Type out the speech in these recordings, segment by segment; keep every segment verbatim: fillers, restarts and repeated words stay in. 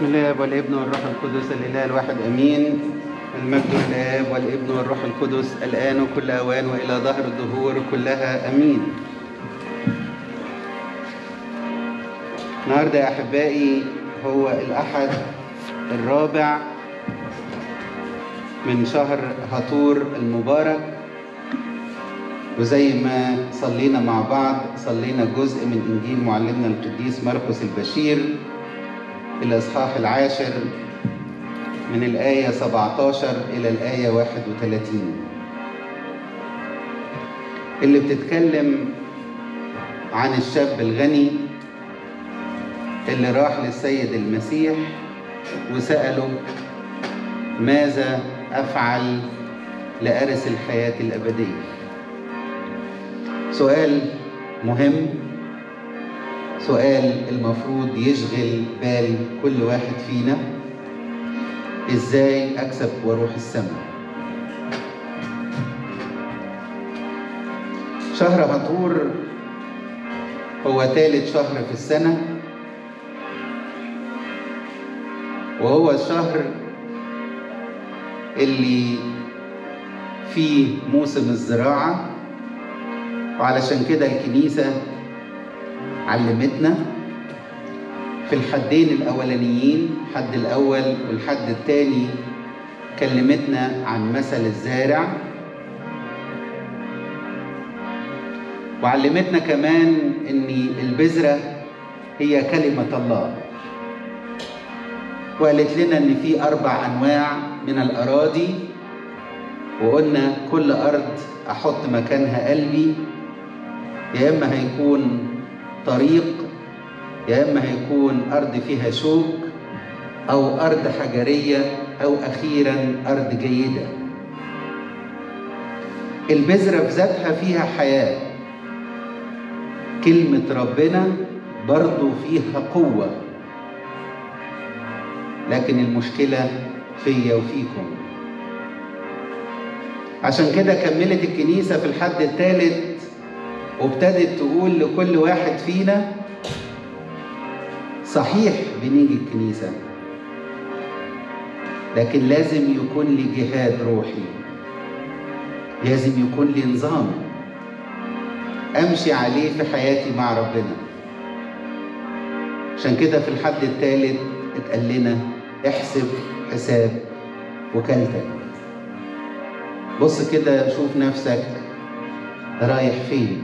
بسم الله والابن والروح القدس الاله الواحد امين. المجد للاب والابن والروح القدس الان وكل اوان والى ظهر الدهور كلها امين. النهارده يا احبائي هو الاحد الرابع من شهر هطور المبارك، وزي ما صلينا مع بعض صلينا جزء من انجيل معلمنا القديس مرقس البشير الاصحاح العاشر من الايه سبعتاشر الى الايه واحد وثلاثين اللي بتتكلم عن الشاب الغني اللي راح للسيد المسيح وسأله ماذا أفعل لأرث الحياة الأبدية؟ سؤال مهم، سؤال المفروض يشغل بال كل واحد فينا. إزاي أكسب وأروح السماء؟ شهر هطور هو ثالث شهر في السنة، وهو الشهر اللي فيه موسم الزراعة، وعلشان كده الكنيسة علمتنا في الحدين الأولانيين، الحد الأول والحد الثاني، كلمتنا عن مثل الزارع، وعلمتنا كمان إن البذرة هي كلمة الله، وقالت لنا إن في أربع أنواع من الأراضي، وقلنا كل أرض أحط مكانها قلبي، يا إما هيكون طريق، يا إما هيكون أرض فيها شوك، أو أرض حجرية، أو أخيراً أرض جيدة. البذرة بذاتها فيها حياة، كلمة ربنا برضو فيها قوة، لكن المشكلة فيا وفيكم. عشان كده كملت الكنيسة في الحد الثالث وابتدت تقول لكل واحد فينا صحيح بنيجي الكنيسة، لكن لازم يكون لي جهاد روحي، لازم يكون لي نظام أمشي عليه في حياتي مع ربنا. عشان كده في الحد الثالث اتقال لنا احسب حساب وكالتك، بص كده شوف نفسك رايح فين.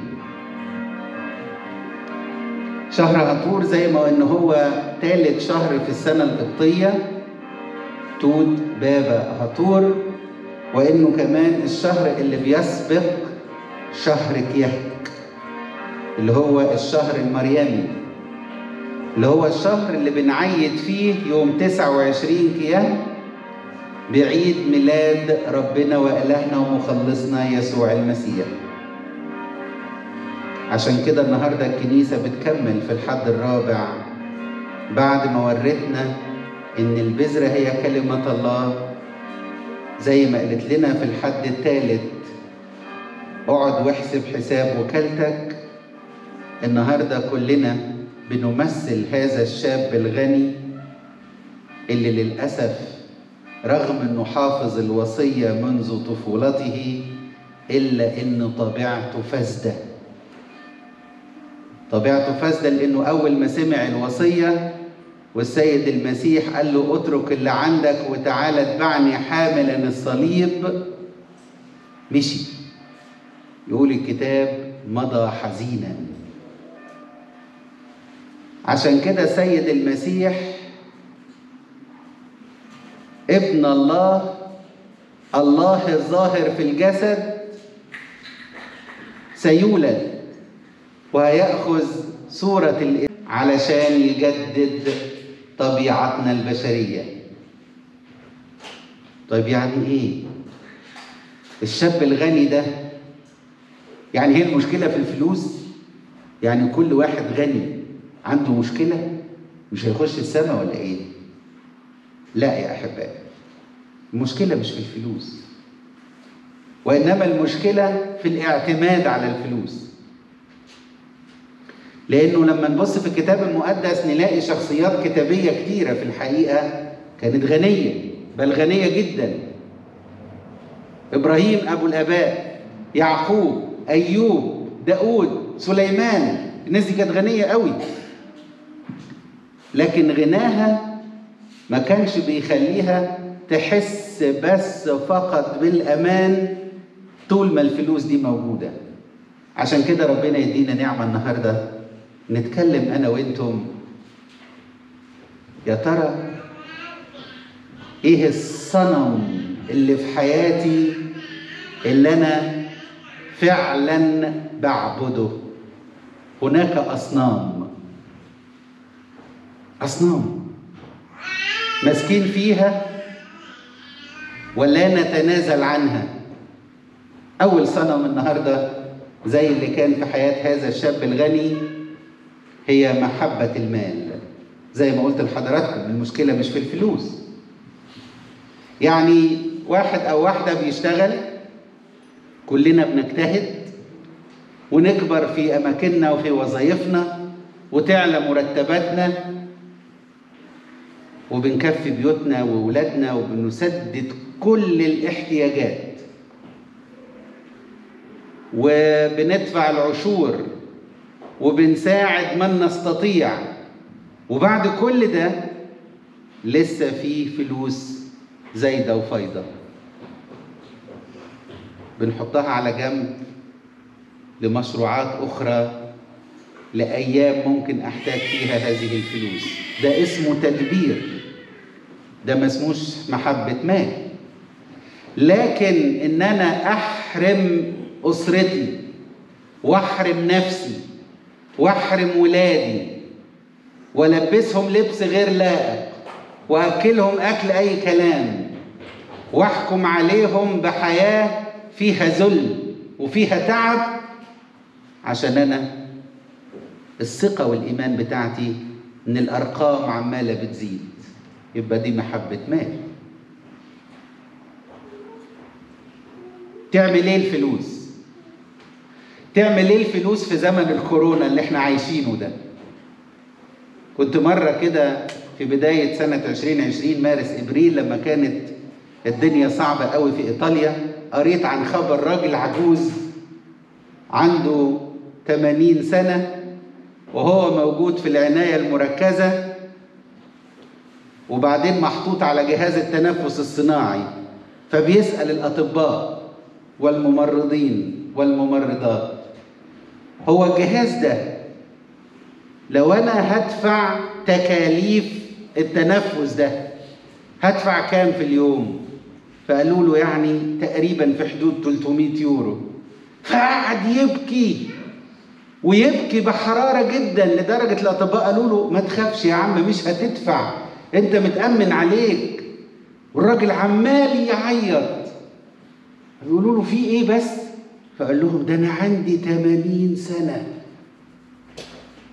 شهر هطور زي ما ان هو ثالث شهر في السنة القبطية، توت بابا هطور، وانه كمان الشهر اللي بيسبق شهر كيهك اللي هو الشهر المريمي، اللي هو الشهر اللي بنعيد فيه يوم تسعة وعشرين كياه بعيد ميلاد ربنا وإلهنا ومخلصنا يسوع المسيح. عشان كده النهارده الكنيسة بتكمل في الحد الرابع بعد ما ورتنا إن البذرة هي كلمة الله، زي ما قالت لنا في الحد الثالث اقعد واحسب حساب وكالتك. النهارده كلنا بنمثل هذا الشاب الغني اللي للأسف رغم انه حافظ الوصية منذ طفولته الا ان طبيعته فاسدة، طبيعته فاسدة لانه اول ما سمع الوصية والسيد المسيح قال له اترك اللي عندك وتعالى اتبعني حاملا الصليب، مشي. يقول الكتاب مضى حزينا. عشان كده سيد المسيح ابن الله، الله الظاهر في الجسد، سيولد وهيأخذ صورة الإنسان علشان يجدد طبيعتنا البشرية. طيب يعني إيه؟ الشاب الغني ده يعني هي المشكلة في الفلوس؟ يعني كل واحد غني عنده مشكلة مش هيخش السماء ولا ايه؟ لا يا احبائي، المشكلة مش في الفلوس، وانما المشكلة في الاعتماد على الفلوس. لأنه لما نبص في الكتاب المقدس نلاقي شخصيات كتابية كتيرة في الحقيقة كانت غنية، بل غنية جدا. إبراهيم أبو الآباء، يعقوب، أيوب، داود، سليمان، الناس دي كانت غنية قوي، لكن غناها ما كانش بيخليها تحس بس فقط بالأمان طول ما الفلوس دي موجودة. عشان كده ربنا يدينا نعمة النهاردة نتكلم أنا وإنتم، يا ترى إيه الصنم اللي في حياتي اللي أنا فعلا بعبده؟ هناك أصنام، أصنام مسكين فيها ولا نتنازل عنها. أول صنم النهاردة زي اللي كان في حياة هذا الشاب الغني هي محبة المال. زي ما قلت لحضراتكم المشكلة مش في الفلوس. يعني واحد أو واحدة بيشتغل، كلنا بنجتهد ونكبر في أماكننا وفي وظائفنا وتعلى مرتباتنا وبنكفي بيوتنا وولادنا وبنسدد كل الاحتياجات وبندفع العشور وبنساعد من نستطيع، وبعد كل ده لسه في فلوس زايدة وفايضة بنحطها على جنب لمشروعات أخرى لأيام ممكن أحتاج فيها هذه الفلوس. ده اسمه تدبير، ده ما اسموش محبة مال. لكن إن أنا أحرم أسرتي وأحرم نفسي وأحرم ولادي وألبسهم لبس غير لائق وأكلهم أكل أي كلام وأحكم عليهم بحياة فيها ذل وفيها تعب، عشان أنا الثقة والإيمان بتاعتي إن الأرقام عمالة بتزيد، يبقى دي محبة مال. تعمل ايه الفلوس؟ تعمل ايه الفلوس في زمن الكورونا اللي احنا عايشينه ده؟ كنت مرة كده في بداية سنة عشرين عشرين، مارس ابريل، لما كانت الدنيا صعبة قوي في ايطاليا، قريت عن خبر راجل عجوز عنده ثمانين سنة وهو موجود في العناية المركزة وبعدين محطوط على جهاز التنفس الصناعي، فبيسأل الأطباء والممرضين والممرضات، هو الجهاز ده لو أنا هدفع تكاليف التنفس ده هدفع كام في اليوم؟ فقالوا له يعني تقريبا في حدود ثلاثمائة يورو. فقعد يبكي ويبكي بحرارة جدا لدرجة الأطباء قالوا له ما تخافش يا عم، مش هتدفع، أنت متأمن عليك. والراجل عمال يعيط، يقولوا له في ايه بس؟ فقال لهم ده انا عندي ثمانين سنة،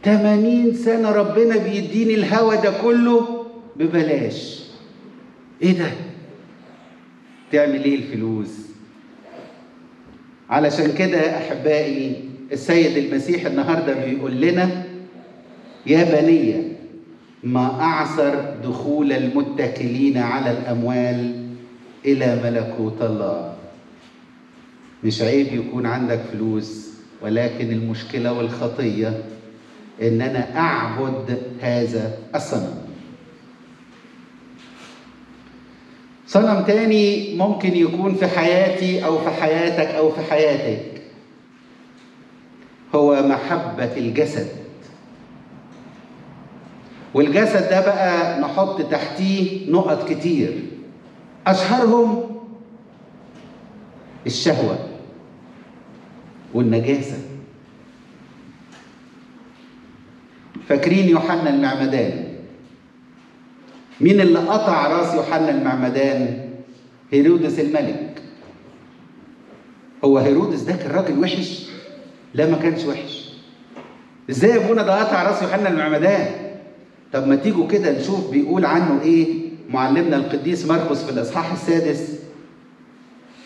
ثمانين سنة ربنا بيديني الهوى ده كله ببلاش. ايه ده؟ تعمل ايه الفلوس؟ علشان كده احبائي السيد المسيح النهارده بيقول لنا يا بني ما اعسر دخول المتكلين على الاموال الى ملكوت الله. مش عيب يكون عندك فلوس، ولكن المشكلة والخطية إن أنا أعبد هذا الصنم. صنم تاني ممكن يكون في حياتي أو في حياتك أو في حياتك هو محبة الجسد. والجسد ده بقى نحط تحتيه نقط كتير، أشهرهم الشهوة والنجاسة. فاكرين يوحنا المعمدان؟ مين اللي قطع راس يوحنا المعمدان؟ هيرودس الملك. هو هيرودس ده كان راجل وحش؟ لا، ما كانش وحش. ازاي يا ابونا ده قطع راس يوحنا المعمدان؟ طب ما تيجوا كده نشوف بيقول عنه ايه معلمنا القديس مرقس في الاصحاح السادس،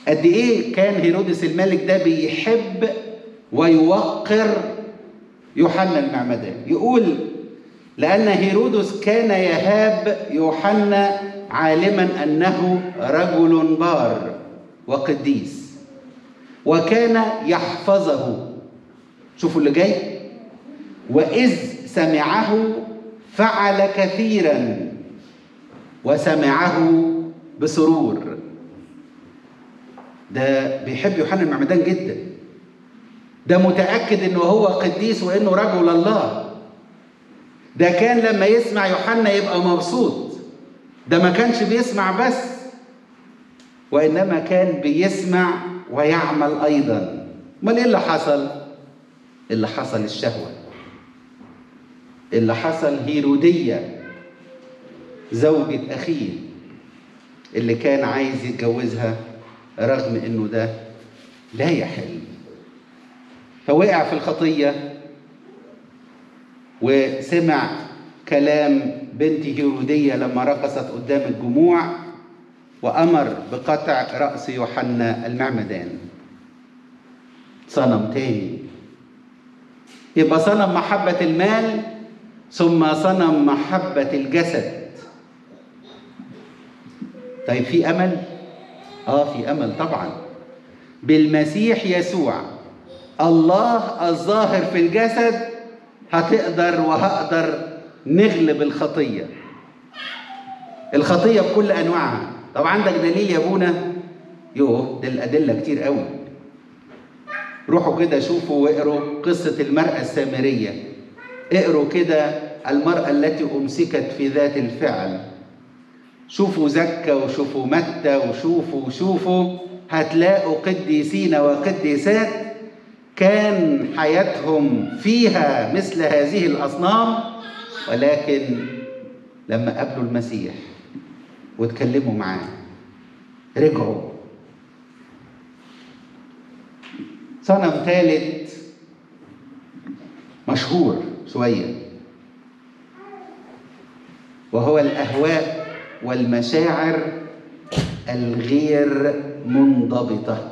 قد ايه كان هيرودس الملك ده بيحب ويوقر يوحنا المعمدان. يقول: لأن هيرودس كان يهاب يوحنا عالما أنه رجل بار وقديس، وكان يحفظه. شوفوا اللي جاي: وإذ سمعه فعل كثيرا وسمعه بسرور. ده بيحب يوحنا المعمدان جدا، ده متأكد انه هو قديس وانه رجل الله، ده كان لما يسمع يوحنا يبقى مبسوط، ده ما كانش بيسمع بس، وانما كان بيسمع ويعمل ايضا. امال ايه اللي حصل؟ اللي حصل الشهوة، اللي حصل هيرودية زوجة اخيه اللي كان عايز يتجوزها رغم انه ده لا يحل، فوقع في الخطية وسمع كلام بنت هيرودية لما رقصت قدام الجموع وأمر بقطع رأس يوحنا المعمدان. صنم تاني، يبقى صنم محبة المال ثم صنم محبة الجسد. طيب في أمل؟ آه في أمل طبعا، بالمسيح يسوع الله الظاهر في الجسد هتقدر وهقدر نغلب الخطية، الخطية بكل أنواعها. طب عندك دليل يا أبونا؟ يوه ده الأدلة كتير قوي. روحوا كده شوفوا واقروا قصة المرأة السامرية، اقروا كده المرأة التي أمسكت في ذات الفعل. شوفوا زكا وشوفوا متى وشوفوا شوفوا هتلاقوا قديسين وقديسات كان حياتهم فيها مثل هذه الأصنام، ولكن لما قابلوا المسيح واتكلموا معاه رجعوا. صنم ثالث مشهور شوية، وهو الأهواء والمشاعر الغير منضبطة.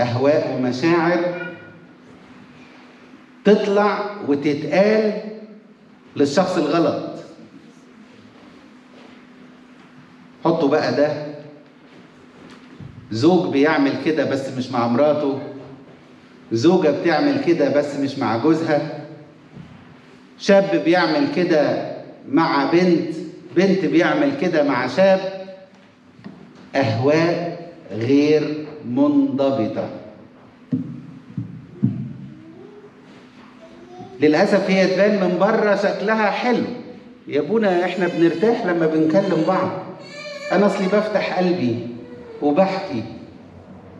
أهواء ومشاعر تطلع وتتقال للشخص الغلط. حطوا بقى ده زوج بيعمل كده بس مش مع مراته، زوجة بتعمل كده بس مش مع جوزها، شاب بيعمل كده مع بنت، بنت بيعمل كده مع شاب. أهواء غير منضبطة. للأسف هي تبان من بره شكلها حلو، يا ابونا احنا بنرتاح لما بنكلم بعض، انا اصلي بفتح قلبي وبحكي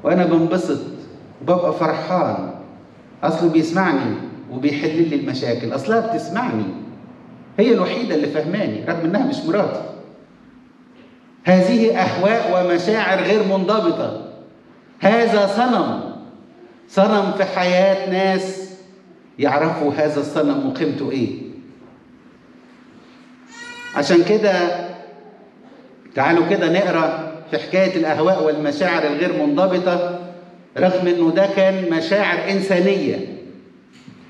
وانا بنبسط وببقى فرحان، اصله بيسمعني وبيحل لي المشاكل، اصلها بتسمعني، هي الوحيدة اللي فهماني رغم انها مش مراتي. هذه أهواء ومشاعر غير منضبطة. هذا صنم، صنم في حياة ناس يعرفوا هذا الصنم وقيمته ايه. عشان كده تعالوا كده نقرأ في حكاية الأهواء والمشاعر الغير منضبطة، رغم انه ده كان مشاعر إنسانية.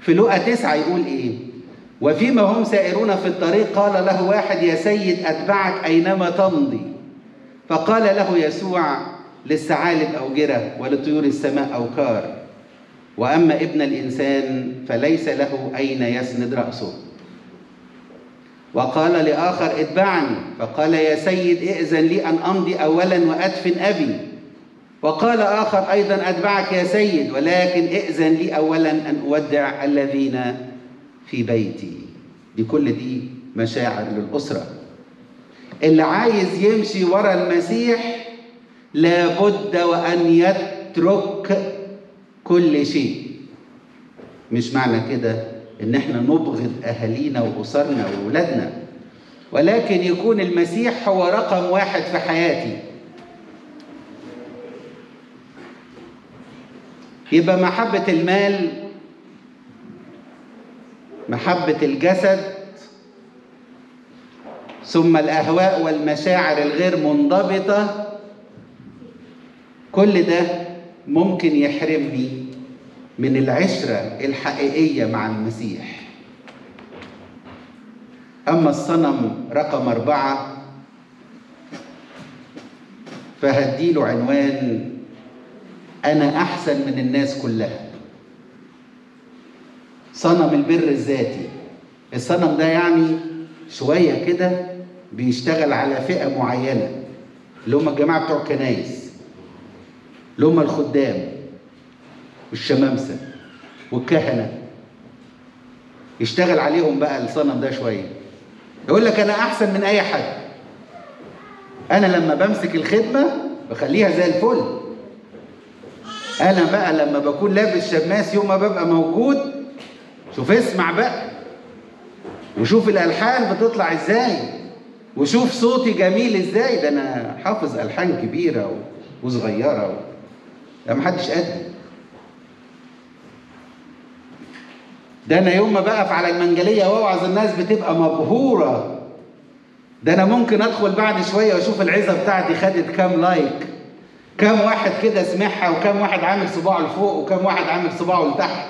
في لوقا تسعة يقول ايه: وفيما هم سائرون في الطريق قال له واحد: يا سيد أتبعك أينما تمضي. فقال له يسوع: للثعالب أوجرة ولطيور السماء أوكار، وأما ابن الإنسان فليس له أين يسند رأسه. وقال لآخر: اتبعني. فقال: يا سيد ائذن لي أن أمضي أولا وأدفن أبي. وقال آخر أيضا: أتبعك يا سيد، ولكن ائذن لي أولا أن أودع الذين في بيتي. دي كل دي مشاعر للأسرة. اللي عايز يمشي ورا المسيح لابد وأن يترك كل شيء. مش معنى كده إن إحنا نبغض أهالينا وأسرنا وولادنا، ولكن يكون المسيح هو رقم واحد في حياتي. يبقى محبة المال، محبة الجسد، ثم الأهواء والمشاعر الغير منضبطة، كل ده ممكن يحرمني من العشرة الحقيقية مع المسيح. أما الصنم رقم أربعة فهديله عنوان أنا أحسن من الناس كلها. صنم البر الذاتي. الصنم ده يعني شوية كده بيشتغل على فئة معينة، اللي هم الجماعة بتوع الكنايس، اللي هم الخدام والشمامسة والكهنة، يشتغل عليهم بقى الصنم ده شوية. يقول لك أنا أحسن من أي حد، أنا لما بمسك الخدمة بخليها زي الفل، أنا بقى لما بكون لابس شماس يوم ما ببقى موجود، شوف اسمع بقى وشوف الألحان بتطلع إزاي، وشوف صوتي جميل إزاي، ده أنا حافظ ألحان كبيرة وصغيرة، ده محدش قدي، ده أنا يوم ما بقف على المنجلية وأوعظ الناس بتبقى مبهورة، ده أنا ممكن أدخل بعد شوية وأشوف العظة بتاعتي خدت كام لايك، كام واحد كده سمعها، وكام واحد عامل صباعه لفوق، وكام واحد عامل صباعه لتحت.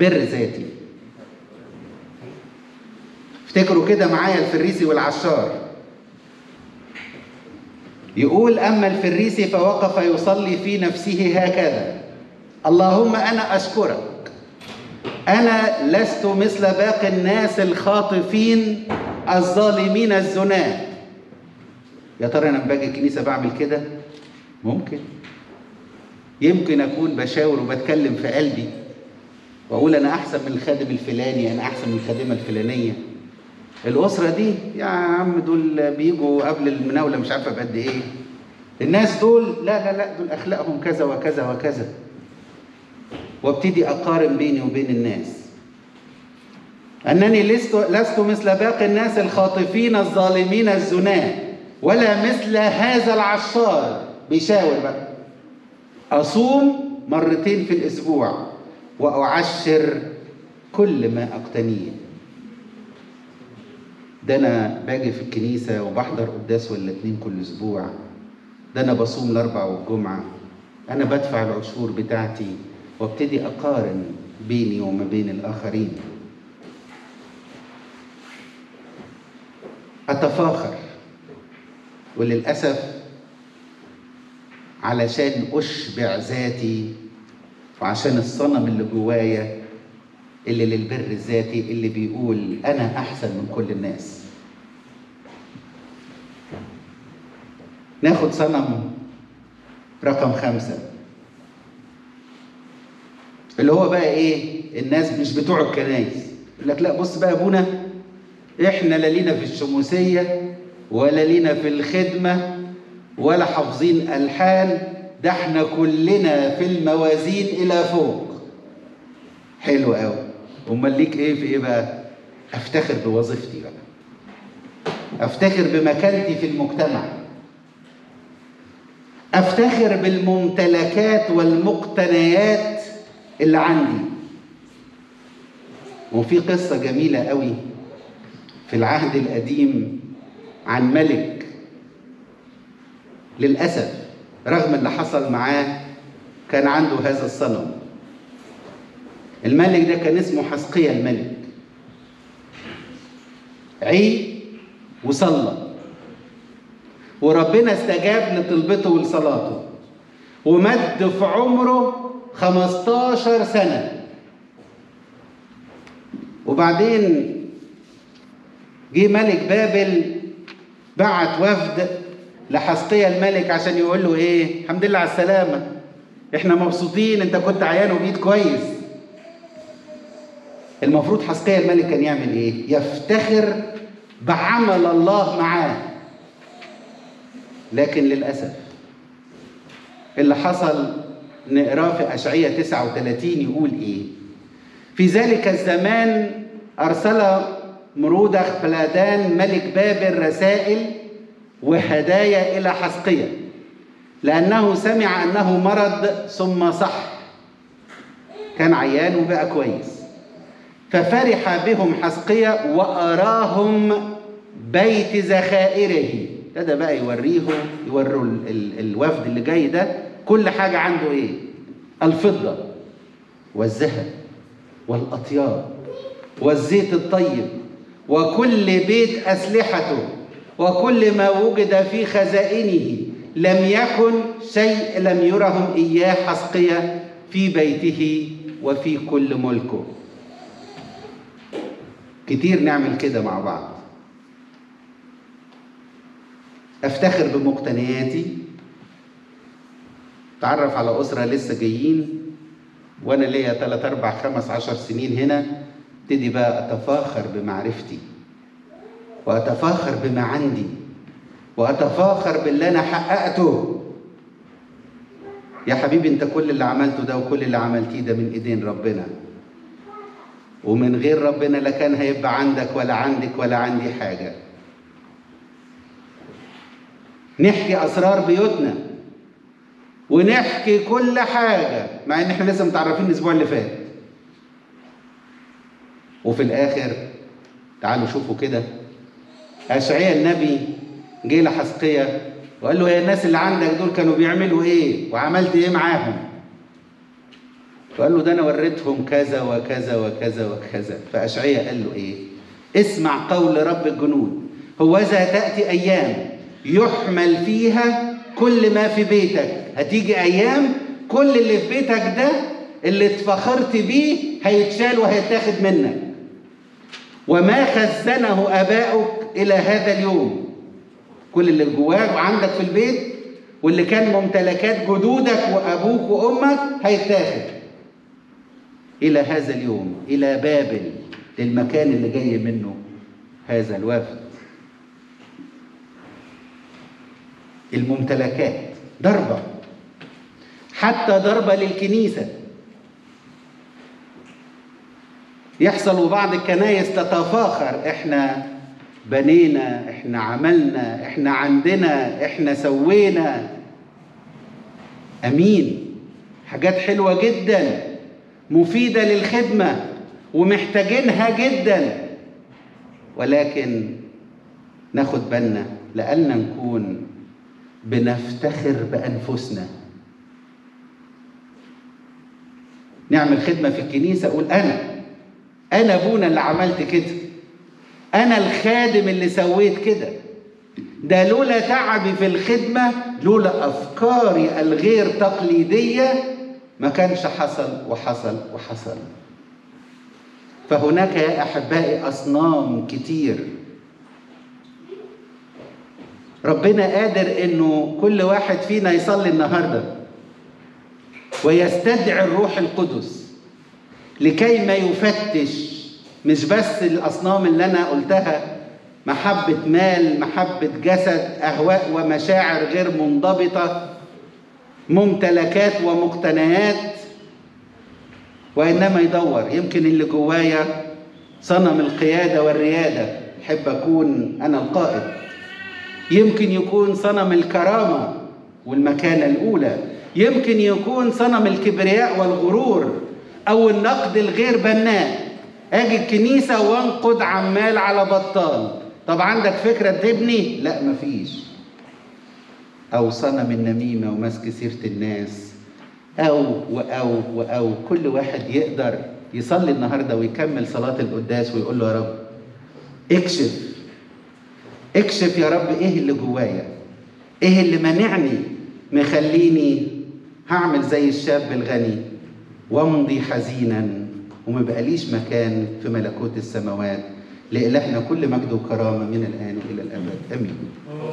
بر ذاتي. افتكروا كده معايا الفريسي والعشار. يقول أما الفريسي فوقف يصلي في نفسه هكذا: اللهم أنا أشكرك، أنا لست مثل باقي الناس الخاطفين الظالمين الزناة. يا ترى أنا باجي الكنيسة بعمل كده؟ ممكن يمكن أكون بشاور وبتكلم في قلبي وأقول أنا أحسن من الخادم الفلاني، أنا أحسن من الخادمة الفلانية، الأسرة دي يا عم دول بيجوا قبل المناولة مش عارفة بقد إيه، الناس دول لا لا لا دول أخلاقهم كذا وكذا وكذا، وابتدي أقارن بيني وبين الناس. أنني لست لست مثل باقي الناس الخاطفين الظالمين الزناة، ولا مثل هذا العشار. بيشاور بقى أصوم مرتين في الأسبوع وأعشر كل ما أقتنيه. ده أنا باجي في الكنيسة وبحضر قداس ولا اتنين كل أسبوع، ده أنا بصوم الأربع والجمعة، أنا بدفع العشور بتاعتي، وابتدي أقارن بيني وما بين الآخرين، أتفاخر. وللأسف علشان أشبع ذاتي، وعشان الصنم اللي جوايا اللي للبر الذاتي اللي بيقول أنا أحسن من كل الناس، ناخد صنم رقم خمسة اللي هو بقى إيه؟ الناس مش بتوع الكنايس. يقول لك لا بص بقى يا أبونا، إحنا لا لينا في الشموسية ولا لينا في الخدمة ولا حافظين ألحان، ده إحنا كلنا في الموازين إلى فوق. حلو قوي. امال ليك ايه في ايه بقى؟ افتخر بوظيفتي بقى، افتخر بمكانتي في المجتمع، افتخر بالممتلكات والمقتنيات اللي عندي. وفي قصة جميلة قوي في العهد القديم عن ملك للأسف رغم اللي حصل معاه كان عنده هذا الصنم. الملك ده كان اسمه حسقيا الملك. عي وصلى، وربنا استجاب لطلبته ولصلاته، ومد في عمره خمستاشر سنة. وبعدين جه ملك بابل بعت وفد لحسقيا الملك عشان يقول له ايه؟ الحمد لله على السلامة، احنا مبسوطين، انت كنت عيان وبقيت كويس. المفروض حسقيا الملك كان يعمل ايه؟ يفتخر بعمل الله معاه. لكن للأسف اللي حصل نقراه في أشعية تسعة وثلاثين يقول ايه؟ في ذلك الزمان أرسل مرودخ بلادان ملك بابل رسائل وهدايا إلى حسقيا، لأنه سمع أنه مرض ثم صح، كان عيان وبقى كويس. ففرح بهم حسقيا وأراهم بيت زخائره. ده بقى يوريهم، يوروا الوفد اللي جاي ده كل حاجة عنده ايه؟ الفضة والذهب والأطياب والزيت الطيب وكل بيت أسلحته وكل ما وجد في خزائنه، لم يكن شيء لم يرهم إياه حسقية في بيته وفي كل ملكه. كتير نعمل كده مع بعض. أفتخر بمقتنياتي، تعرف على أسرة لسه جايين وأنا ليا ثلاث أربع خمس عشر سنين هنا، ابتدي بقى أتفاخر بمعرفتي وأتفاخر بما عندي وأتفاخر باللي أنا حققته. يا حبيبي أنت كل اللي عملته ده وكل اللي عملتيه ده من إيدين ربنا، ومن غير ربنا لا كان هيبقى عندك ولا عندك ولا عندي حاجة. نحكي أسرار بيوتنا ونحكي كل حاجة، مع إن إحنا لسه متعرفين الأسبوع اللي فات، وفي الآخر تعالوا شوفوا كده، أشعياء النبي جه لحسقية وقال له يا الناس اللي عندك دول كانوا بيعملوا إيه وعملت إيه معاهم؟ فقال له ده أنا وريتهم كذا وكذا وكذا وكذا. فأشعياء قال له إيه؟ اسمع قول رب الجنود، هو إذا تأتي أيام يحمل فيها كل ما في بيتك، هتيجي أيام كل اللي في بيتك ده اللي اتفخرت بيه هيتشال وهيتاخد منك، وما خزنه آباؤك إلى هذا اليوم. كل اللي جواك وعندك في البيت واللي كان ممتلكات جدودك وأبوك وأمك هيتاخد إلى هذا اليوم، إلى بابل، للمكان اللي جاي منه هذا الوفد. الممتلكات ضربة، حتى ضربة للكنيسة. يحصل بعض الكنائس تتفاخر احنا بنينا، احنا عملنا، احنا عندنا، احنا سوينا. امين، حاجات حلوة جدا مفيدة للخدمة ومحتاجينها جدا، ولكن ناخد بالنا لألا نكون بنفتخر بأنفسنا. نعمل خدمة في الكنيسة أقول أنا أنا أبونا اللي عملت كده، أنا الخادم اللي سويت كده، ده لولا تعبي في الخدمة، لولا أفكاري الغير تقليدية ما كانش حصل وحصل وحصل. فهناك يا أحبائي أصنام كتير، ربنا قادر إنه كل واحد فينا يصلي النهاردة ويستدعي الروح القدس لكي ما يفتش مش بس الأصنام اللي أنا قلتها، محبة مال، محبة جسد، أهواء ومشاعر غير منضبطة، ممتلكات ومقتنيات، وإنما يدور يمكن اللي جوايا صنم القيادة والريادة، أحب أكون أنا القائد. يمكن يكون صنم الكرامة والمكانة الأولى، يمكن يكون صنم الكبرياء والغرور أو النقد الغير بناء. أجي الكنيسة وانقد عمال على بطال، طب عندك فكرة تبني؟ لا مفيش. أو صنم النميمة ومسك سيرة الناس، أو وأو وأو. كل واحد يقدر يصلي النهاردة ويكمل صلاة القداس ويقول له يا رب اكشف اكشف يا رب، ايه اللي جوايا، ايه اللي منعني مخليني هعمل زي الشاب الغني وامضي حزينا ومبقاليش مكان في ملكوت السماوات. لإلهنا كل مجد وكرامة من الآن وإلى الأبد، امين.